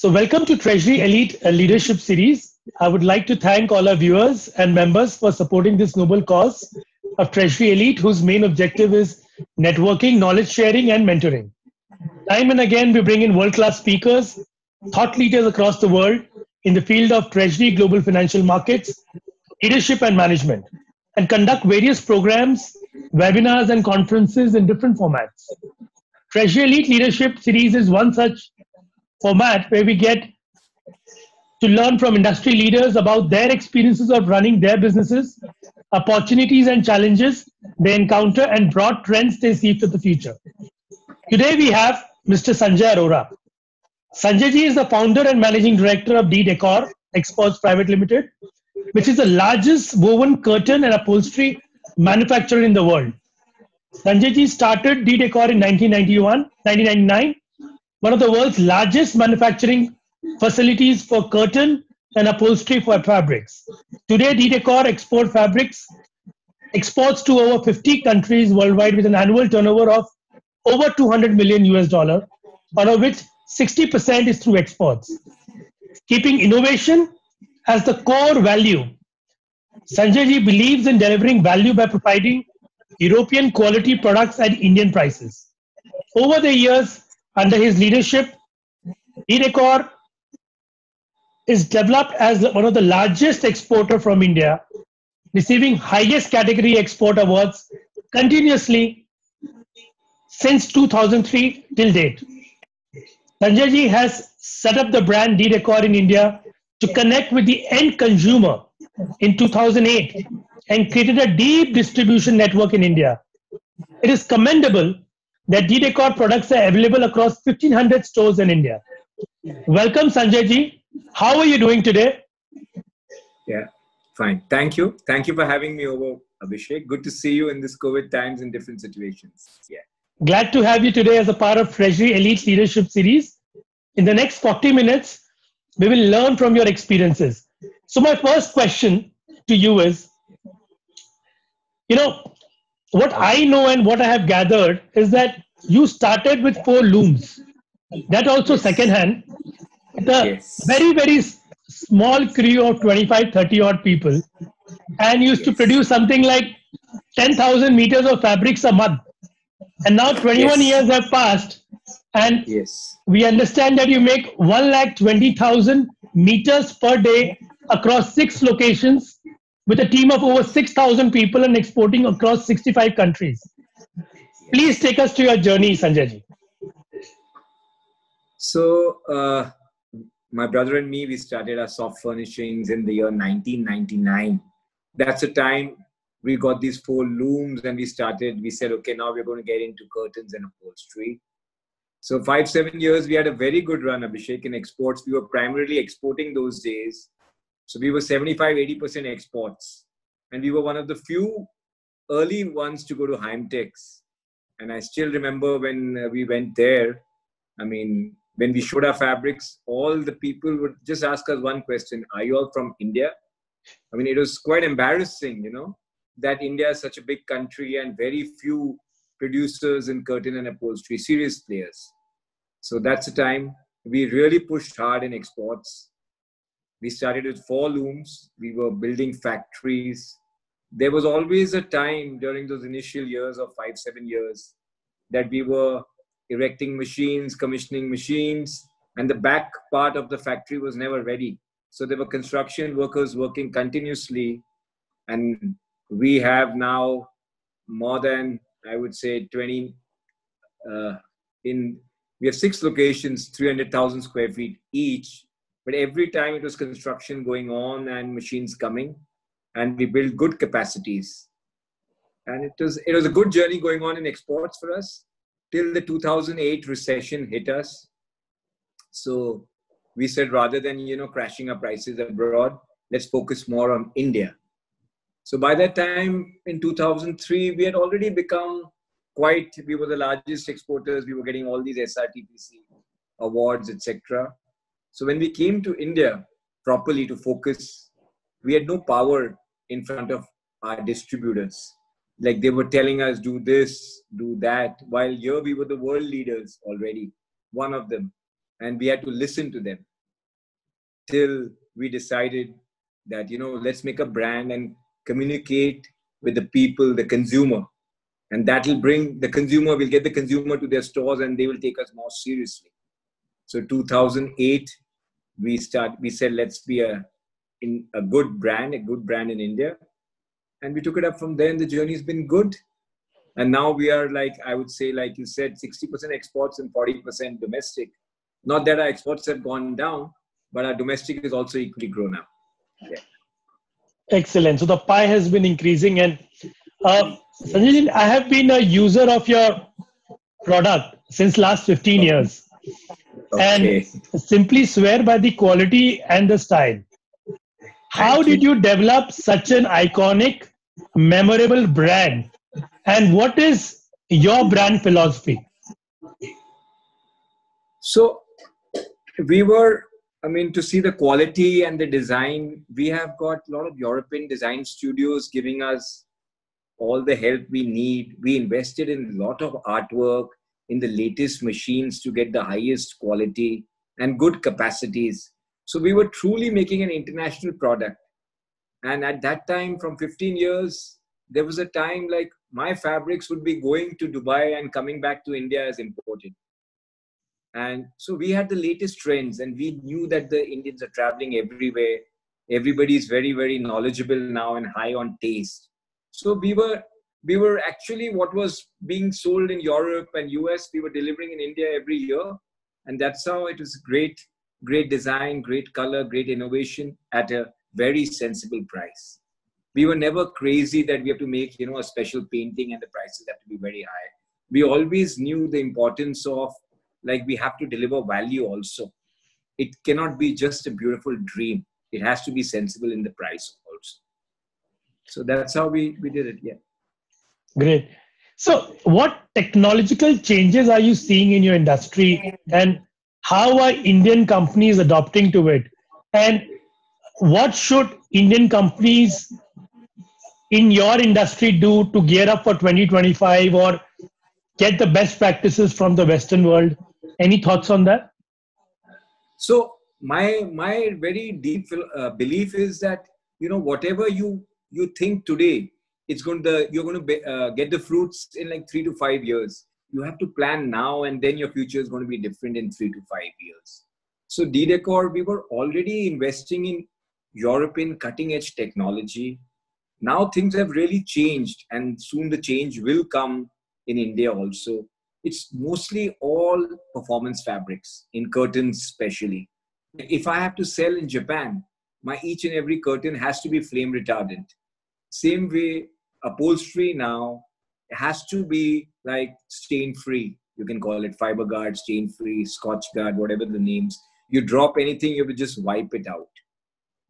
So welcome to Treasury Elite Leadership Series. I would like to thank all our viewers and members for supporting this noble cause of Treasury Elite, whose main objective is networking, knowledge sharing, and mentoring. Time and again, we bring in world-class speakers, thought leaders across the world in the field of Treasury, global financial markets, leadership, and management, and conduct various programs, webinars, and conferences in different formats. Treasury Elite Leadership Series is one such format where we get to learn from industry leaders about their experiences of running their businesses, opportunities and challenges they encounter, and broad trends they see for the future. Today we have Mr. Sanjay Arora. Sanjay ji is the founder and managing director of D'Decor Exports Pvt Ltd, which is the largest woven curtain and upholstery manufacturer in the world. Sanjay ji started D'Decor in 1999, one of the world's largest manufacturing facilities for curtain and upholstery for fabrics. Today, D'Decor exports to over 50 countries worldwide with an annual turnover of over $200 million US, out of which 60% is through exports. Keeping innovation as the core value, Sanjay ji believes in delivering value by providing European quality products at Indian prices. Over the years, under his leadership, D'Decor is developed as one of the largest exporters from India, receiving highest category export awards continuously since 2003 till date. Sanjay ji has set up the brand D'Decor in India to connect with the end consumer in 2008 and created a deep distribution network in India. It is commendable that D'Decor products are available across 1,500 stores in India. Welcome, Sanjay ji. How are you doing today? Yeah, fine. Thank you. Thank you for having me over, Abhishek. Good to see you in this COVID times in different situations. Yeah. Glad to have you today as a part of Treasury Elite Leadership Series. In the next 40 minutes, we will learn from your experiences. So my first question to you is, what I know and what I have gathered is that you started with 4 looms, that also secondhand, with a very, very small crew of 25, 30 odd people, and used to produce something like 10,000 meters of fabrics a month. And now 21 years have passed, and we understand that you make 120,000 meters per day across 6 locations, with a team of over 6,000 people and exporting across 65 countries. Please take us to your journey, Sanjay ji. So, my brother and me, we started our soft furnishings in the year 1999. That's the time we got these 4 looms and we said, okay, now we're going to get into curtains and upholstery. So 5-7 years, we had a very good run, Abhishek, in exports. We were primarily exporting those days. So we were 75-80% exports, and we were one of the few early ones to go to Heimtex. And I still remember when we went there, I mean, when we showed our fabrics, all the people would just ask us one question: are you all from India? I mean, it was quite embarrassing, that India is such a big country and very few producers in curtain and upholstery, serious players. So that's the time we really pushed hard in exports. We started with 4 looms. We were building factories. There was always a time during those initial years of 5-7 years that we were erecting machines, commissioning machines, and the back part of the factory was never ready. So there were construction workers working continuously, and we have now more than, I would say, we have 6 locations, 300,000 square feet each. But every time it was construction going on and machines coming, and we built good capacities. And it was a good journey going on in exports for us till the 2008 recession hit us. So we said, rather than, crashing our prices abroad, let's focus more on India. So by that time in 2003, we had already become we were the largest exporters. We were getting all these SRTPC awards, etc. So when we came to India properly to focus, we had no power in front of our distributors. Like, they were telling us, do this, do that. While here we were the world leaders already, one of them. And we had to listen to them. till we decided that, you know, let's make a brand and communicate with the people, the consumer. And that will bring the consumer, we'll get the consumer to their stores and they will take us more seriously. So 2008, we said, let's be a good brand in India. And we took it up from there, and the journey has been good. And now we are like, I would say, like you said, 60% exports and 40% domestic. Not that our exports have gone down, but our domestic is also equally grown up. Yeah. Excellent. So the pie has been increasing. And Sanjay, I have been a user of your product since last 15 years. Okay. And simply swear by the quality and the style. How did you develop such an iconic, memorable brand? And what is your brand philosophy? So we were, I mean, to see the quality and the design, we have got a lot of European design studios giving us all the help we need. We invested in a lot of artwork, in the latest machines to get the highest quality and good capacities. So we were truly making an international product. And at that time, from 15 years, there was a time like my fabrics would be going to Dubai and coming back to India as imported. And so we had the latest trends, and we knew that the Indians are traveling everywhere. Everybody is very, very knowledgeable now and high on taste. So we were actually, what was being sold in Europe and US, we were delivering in India every year. And that's how it was great, great design, great color, great innovation at a very sensible price. We were never crazy that we have to make, you know, a special painting and the prices have to be very high. We always knew the importance of, like, we have to deliver value also. It cannot be just a beautiful dream. It has to be sensible in the price also. So that's how we did it, yeah. Great. So what technological changes are you seeing in your industry, and how are Indian companies adopting to it? And what should Indian companies in your industry do to gear up for 2025 or get the best practices from the Western world? Any thoughts on that? So my very deep belief is that, you know, whatever you think today, you're going to get the fruits in like 3 to 5 years. You have to plan now, and then your future is going to be different in 3 to 5 years. So D'Decor, we were already investing in European cutting edge technology. Now things have really changed, and soon the change will come in India also. It's mostly all performance fabrics, in curtains especially. If I have to sell in Japan, my each and every curtain has to be flame retardant. Same way, upholstery now has to be like stain free. You can call it Fiber Guard, stain free, Scotch Guard, whatever the names. You drop anything, you will just wipe it out.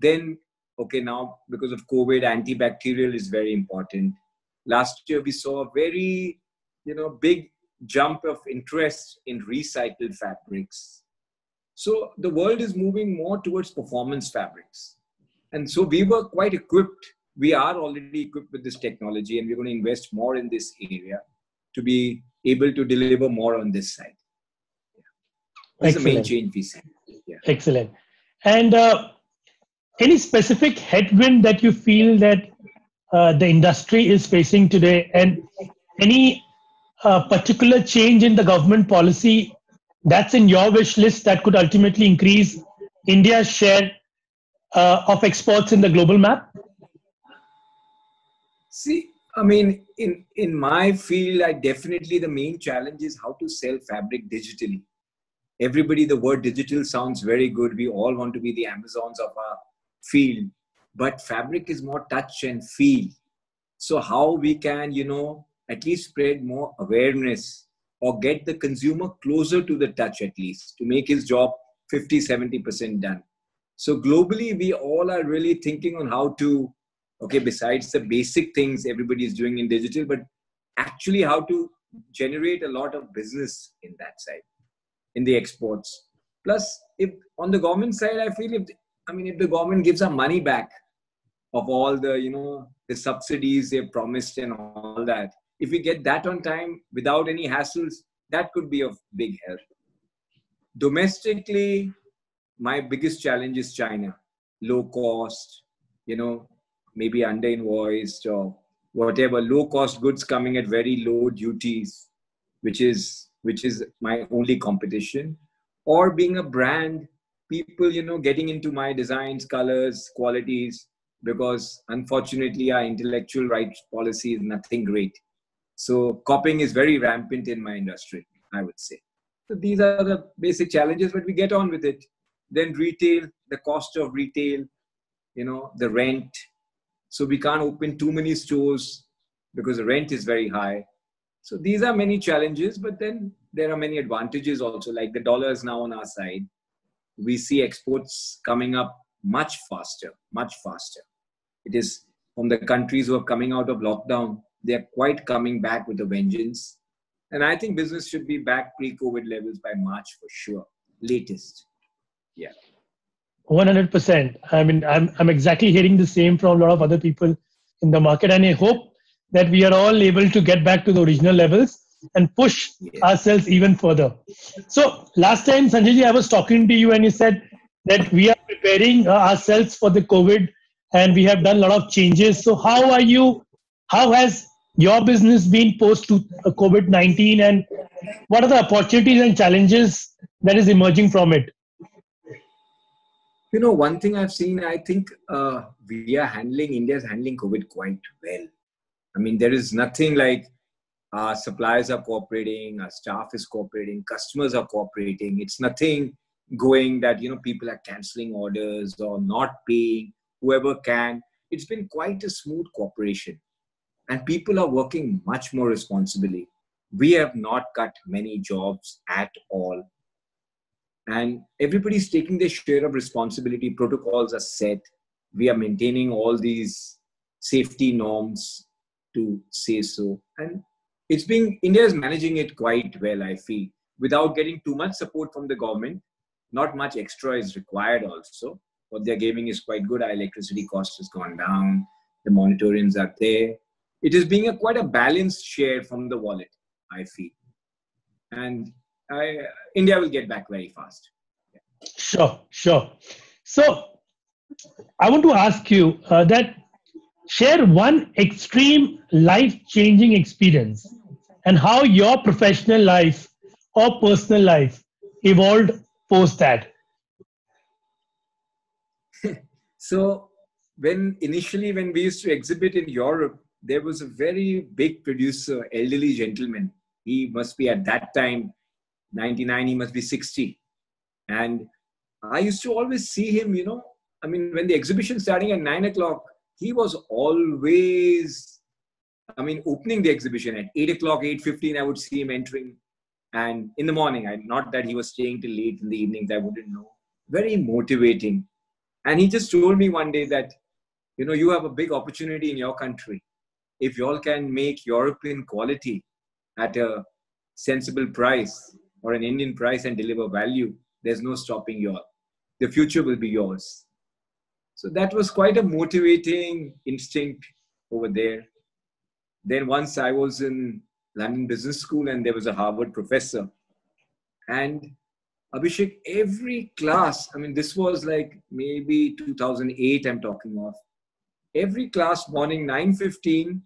Then, okay, now because of COVID, antibacterial is very important. Last year, we saw a very, you know, big jump of interest in recycled fabrics. So the world is moving more towards performance fabrics. And so we were quite equipped. We are already equipped with this technology, and we're going to invest more in this area to be able to deliver more on this side. Yeah. That's the main change we see. Yeah. Excellent. And any specific headwind that you feel that the industry is facing today, and any particular change in the government policy that's in your wish list that could ultimately increase India's share of exports in the global map? See, I mean, in my field, definitely the main challenge is how to sell fabric digitally. Everybody, the word digital sounds very good. We all want to be the Amazons of our field, but fabric is more touch and feel. So how we can, you know, at least spread more awareness or get the consumer closer to the touch, at least to make his job 50-70% done. So globally, we all are really thinking on how to, okay, besides the basic things everybody is doing in digital, but actually how to generate a lot of business in that side, in the exports. Plus, if on the government side, I feel if the government gives our money back of all the, you know, the subsidies they've promised and all that, if we get that on time without any hassles, that could be of big help. Domestically, my biggest challenge is China. Low cost, you know, maybe under invoiced or whatever, low cost goods coming at very low duties, which is my only competition. Or being a brand, people, you know, getting into my designs, colors, qualities, because unfortunately our intellectual rights policy is nothing great. So copying is very rampant in my industry, I would say. So these are the basic challenges, but we get on with it. Then retail, the cost of retail, you know, the rent. So we can't open too many stores because the rent is very high. So these are many challenges, but then there are many advantages also, like the dollar is now on our side. We see exports coming up much faster, much faster. It is from the countries who are coming out of lockdown. They are quite coming back with a vengeance. And I think business should be back pre-COVID levels by March for sure, latest. Yeah. 100%. I mean, I'm exactly hearing the same from a lot of other people in the market. And I hope that we are all able to get back to the original levels and push ourselves even further. So last time, Sanjay ji, I was talking to you and you said that we are preparing ourselves for the COVID and we have done a lot of changes. So how are you? How has your business been post to COVID-19 and what are the opportunities and challenges that is emerging from it? You know, one thing I've seen, I think India's handling COVID quite well. I mean, there is nothing like our suppliers are cooperating, our staff is cooperating, customers are cooperating. It's nothing going that, you know, people are cancelling orders or not paying, whoever can. It's been quite a smooth cooperation. And people are working much more responsibly. We have not cut many jobs at all. And everybody's taking their share of responsibility. Protocols are set. We are maintaining all these safety norms, to say so. And it's being, India is managing it quite well, I feel, without getting too much support from the government. Not much extra is required also. What they're giving is quite good. Our electricity cost has gone down. The moratoriums are there. It is being quite a balanced share from the wallet, I feel. And India will get back very fast. Yeah. Sure, sure. So I want to ask you that share one extreme life-changing experience and how your professional life or personal life evolved post that. So when we used to exhibit in Europe, there was a very big producer, elderly gentleman. He must be at that time 99, he must be 60. And I used to always see him, you know, I mean, when the exhibition starting at 9 o'clock, he was always, I mean, opening the exhibition at 8 o'clock, 8:15, I would see him entering. And in the morning, not that he was staying till late in the evenings, I wouldn't know. Very motivating. And he just told me one day that, you know, you have a big opportunity in your country. If you all can make European quality at a sensible price or an Indian price and deliver value, there's no stopping you all. The future will be yours. So that was quite a motivating instinct over there. Then once I was in London Business School and there was a Harvard professor. And Abhishek, every class, I mean, this was like maybe 2008 I'm talking of. Every class morning, 9:15,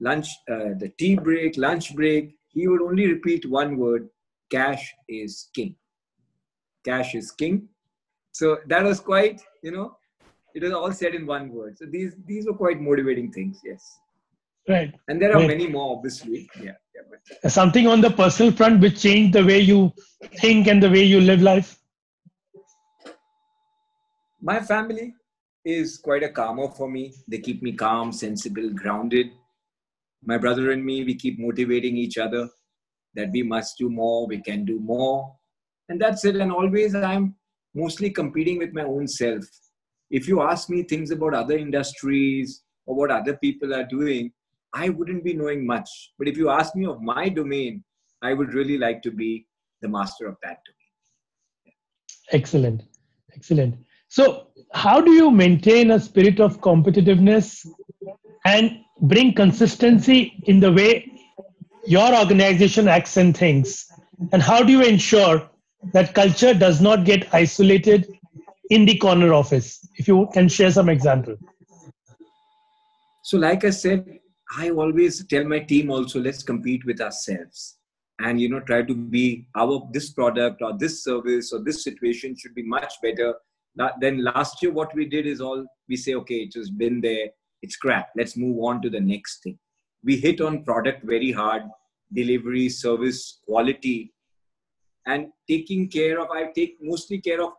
lunch, the tea break, lunch break, he would only repeat one word, cash is king. Cash is king. So that was quite, you know, it was all said in one word. So these were quite motivating things, yes. Right. And there are many more, obviously. Yeah, something on the personal front which changed the way you think and the way you live life? My family is quite a calmer for me. They keep me calm, sensible, grounded. My brother and me, we keep motivating each other that we must do more, we can do more. And that's it. And always I'm mostly competing with my own self. If you ask me things about other industries or what other people are doing, I wouldn't be knowing much. But if you ask me of my domain, I would really like to be the master of that domain. Yeah. Excellent. Excellent. So how do you maintain a spirit of competitiveness and bring consistency in the way your organization acts and thinks? And how do you ensure that culture does not get isolated in the corner office? If you can share some example. So like I said, I always tell my team also, let's compete with ourselves. And, you know, try to be this product or this service or this situation should be much better than last year. What we did is we say, okay, it's just been there. It's crap. Let's move on to the next thing. We hit on product very hard, delivery, service, quality, and taking care of, I take mostly care of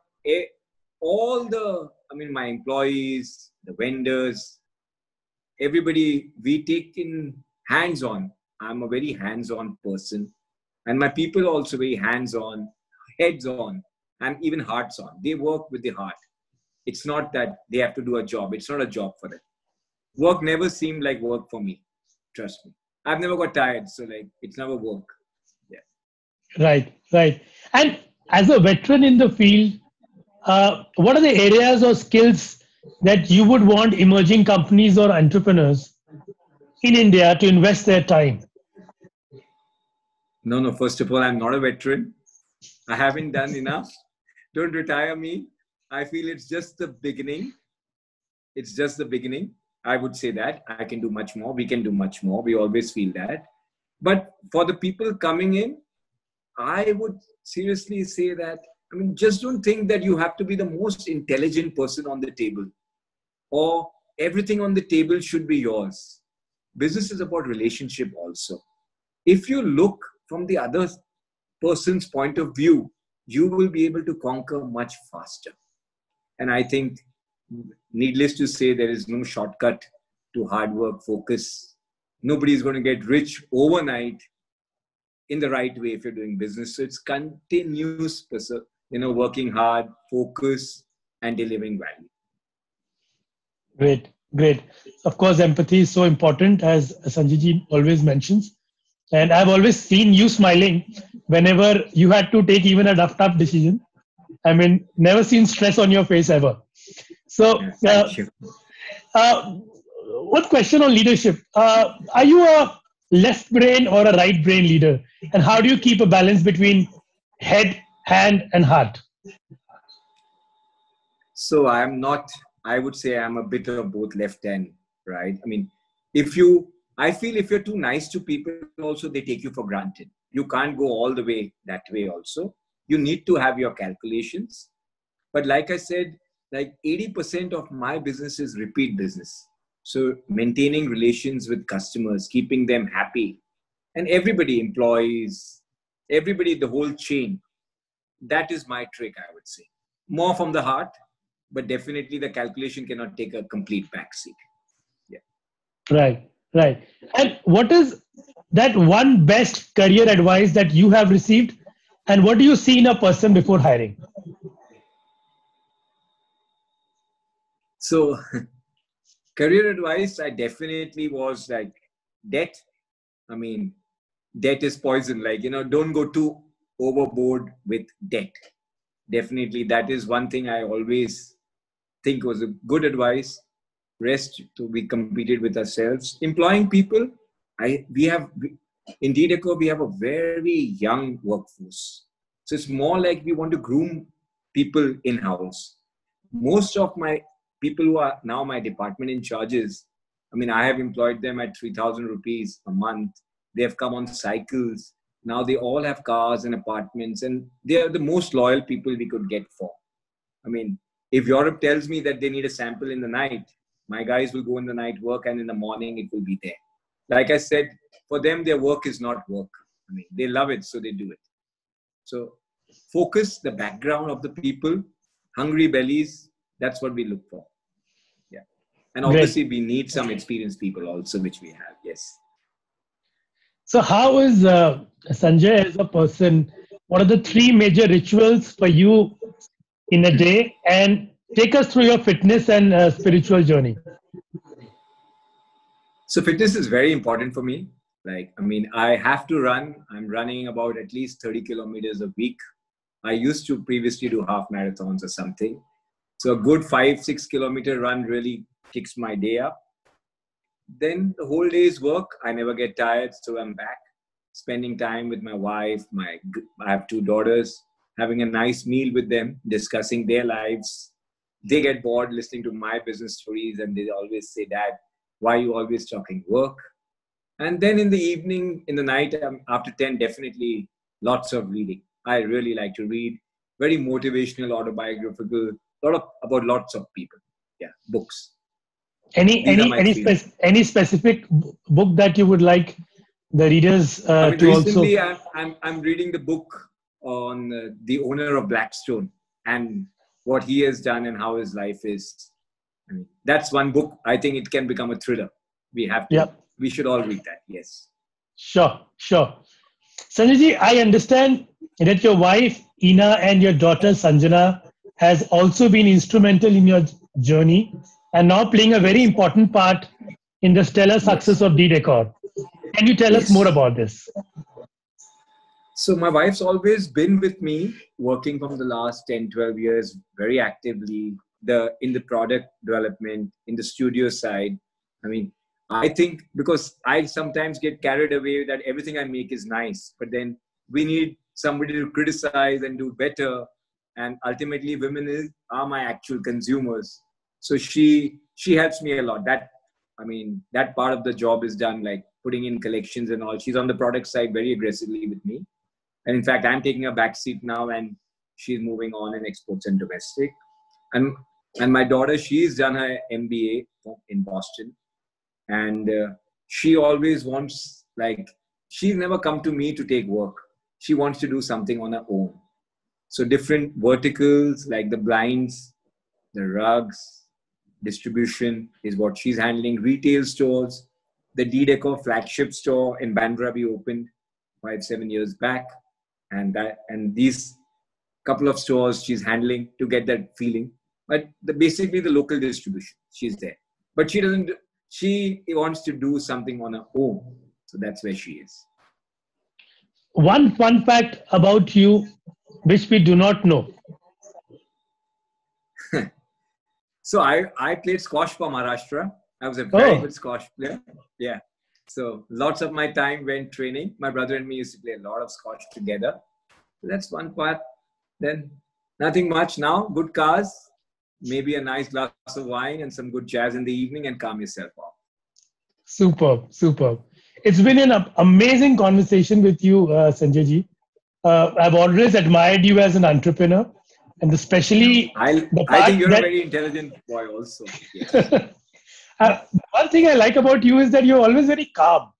all the, I mean, my employees, the vendors, everybody we take in hands-on. I'm a very hands-on person. And my people are also very hands-on, heads-on, and even hearts-on. They work with the heart. It's not that they have to do a job. It's not a job for them. Work never seemed like work for me. Trust me. I've never got tired. So like, it's never work. Yeah. Right, right. And as a veteran in the field, what are the areas or skills that you would want emerging companies or entrepreneurs in India to invest their time? No. First of all, I'm not a veteran. I haven't done enough. Don't retire me. I feel it's just the beginning. It's just the beginning. I would say that I can do much more. We can do much more. We always feel that. But for the people coming in, I would seriously say that, I mean, just don't think that you have to be the most intelligent person on the table or everything on the table should be yours. Business is about relationship also. If you look from the other person's point of view, you will be able to conquer much faster. And I think, needless to say, there is no shortcut to hard work, focus. Nobody is going to get rich overnight in the right way if you're doing business. So it's continuous, working hard, focus, and delivering value. Great, great. Of course, empathy is so important, as Sanjay ji always mentions. And I've always seen you smiling whenever you had to take even a tough decision. I mean, never seen stress on your face ever. So, one question on leadership. Are you a left brain or a right brain leader? And how do you keep a balance between head, hand, and heart? So, I would say I'm a bit of both left and right. I mean, I feel if you're too nice to people also, they take you for granted. You can't go all the way that way also. You need to have your calculations. But like I said, like 80% of my business is repeat business. So maintaining relations with customers, keeping them happy, and everybody, employees, everybody, the whole chain. That is my trick, I would say. More from the heart, but definitely the calculation cannot take a complete backseat. Yeah. Right, right. And what is that one best career advice that you have received? And what do you see in a person before hiring? So, career advice, I definitely was like debt. I mean, debt is poison. Like, don't go too overboard with debt. Definitely, that is one thing I always think was a good advice. Rest to be competed with ourselves. Employing people, in D'Decor, we have a very young workforce. So it's more like we want to groom people in-house. Most of my people who are now my department in charges, I mean, I have employed them at 3,000 rupees a month. They have come on cycles. Now they all have cars and apartments, and they are the most loyal people we could get for. I mean, if Europe tells me that they need a sample in the night, my guys will go in the night work, and in the morning it will be there. Like I said, for them, their work is not work. I mean, they love it, so they do it. So focus, the background of the people, hungry bellies, that's what we look for. Yeah. And obviously we need some experienced people also, which we have, yes. So how is Sanjay as a person, what are the three major rituals for you in a day? And take us through your fitness and spiritual journey. So fitness is very important for me. Like, I mean, I have to run. I'm running about at least 30 kilometers a week. I used to previously do half marathons or something. So a good 5-6 kilometer run really kicks my day up. Then the whole day's work, I never get tired. So I'm back spending time with my wife. I have two daughters, having a nice meal with them, discussing their lives. They get bored listening to my business stories and they always say, Dad, why are you always talking work? And then in the evening, in the night, after 10, definitely lots of reading. I really like to read very motivational, autobiographical, about lots of people. Yeah, books. Any specific book that you would like the readers to also? Recently, I'm reading the book on the owner of Blackstone and what he has done and how his life is. I mean, that's one book. I think it can become a thriller. We have to. Yep. We should all read that. Yes. Sure, sure. Sanjay ji, I understand that your wife Ina and your daughter Sanjana has also been instrumental in your journey and now playing a very important part in the stellar success of D'Decor. Can you tell us more about this? So my wife's always been with me, working from the last 10, 12 years very actively in the product development, in the studio side. I mean, I think because I sometimes get carried away that everything I make is nice, but then we need somebody to criticize and do better. And ultimately women are my actual consumers. So she helps me a lot. That part of the job is done, like putting in collections and all. She's on the product side very aggressively with me. And in fact, I'm taking a back seat now and she's moving on in exports and domestic. And my daughter, she's done her MBA in Boston. And she always wants, she's never come to me to take work. She wants to do something on her own. So different verticals like the blinds, the rugs, distribution is what she's handling. Retail stores, the D'Decor flagship store in Bandra we opened 5-7 years back. And these couple of stores she's handling to get that feeling. But basically the local distribution, she's there. But she wants to do something on her own. So that's where she is. One fun fact about you, which we do not know. So I played squash for Maharashtra. I was a very good squash player. Yeah. So lots of my time went training. My brother and me used to play a lot of squash together. So that's one part. Then nothing much now. Good cars, maybe a nice glass of wine and some good jazz in the evening and calm yourself off. Superb, superb. It's been an amazing conversation with you, Sanjay ji. I've always admired you as an entrepreneur, and especially I think you're a very intelligent boy also. Yeah. One thing I like about you is that you're always very calm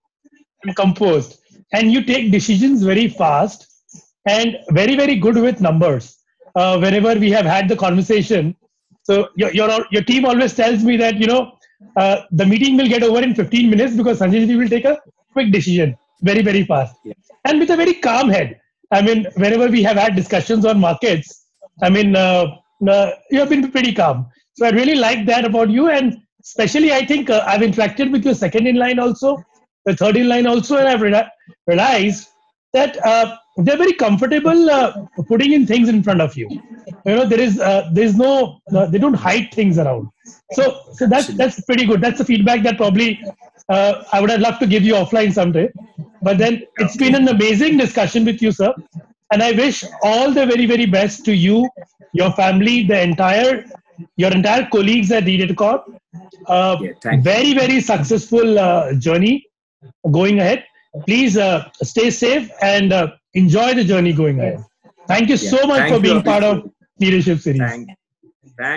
and composed, and you take decisions very fast and very, very good with numbers. Whenever we have had the conversation, so your team always tells me that, the meeting will get over in 15 minutes because Sanjay ji will take a quick decision very, very fast. Yeah. And with a very calm head. I mean, whenever we have had discussions on markets, you have been pretty calm. So I really like that about you. And especially, I think I've interacted with your second in line also, the third in line also. And I've realized that they're very comfortable putting in things in front of you. They don't hide things around. So that's pretty good. That's the feedback that probably I would have loved to give you offline someday. But then it's been an amazing discussion with you, sir. And I wish all the very, very best to you, your family, your entire colleagues at D'Decor. Very, very successful journey going ahead. Please stay safe and enjoy the journey going ahead. Thank you so much for being part of Leadership Series. Thank you.